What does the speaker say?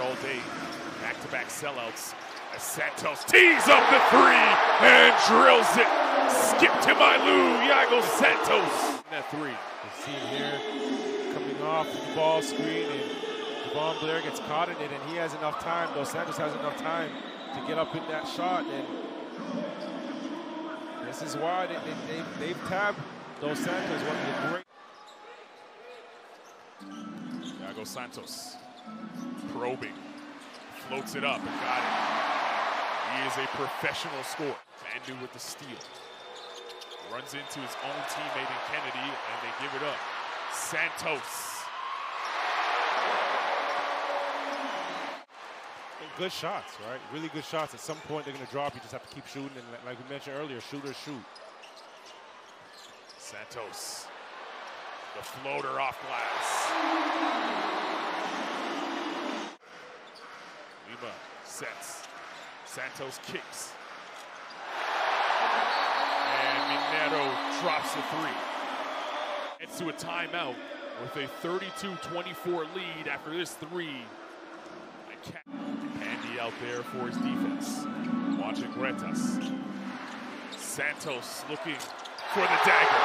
out all day. Back-to-back sellouts. As Santos tees up the three and drills it. Skip to my Lou, Yago Santos. That three. You see him here coming off the ball screen, and Devon Blair gets caught in it, and he has enough time, though Santos has enough time to get up in that shot. And this is why they've tabbed Dos Santos, one of the great. Yago Santos, probing, floats it up and got it. He is a professional scorer. Andrew with the steal. Runs into his own teammate in Kennedy, and they give it up. Santos. And good shots, right? Really good shots. At some point, they're going to drop. You just have to keep shooting. And like we mentioned earlier, shooters shoot. Santos. The floater off glass. Lima sets. Santos kicks. And Minero drops the three. Gets to a timeout with a 32-24 lead after this three. Andy out there for his defense. Watching Gretas. Santos looking for the dagger.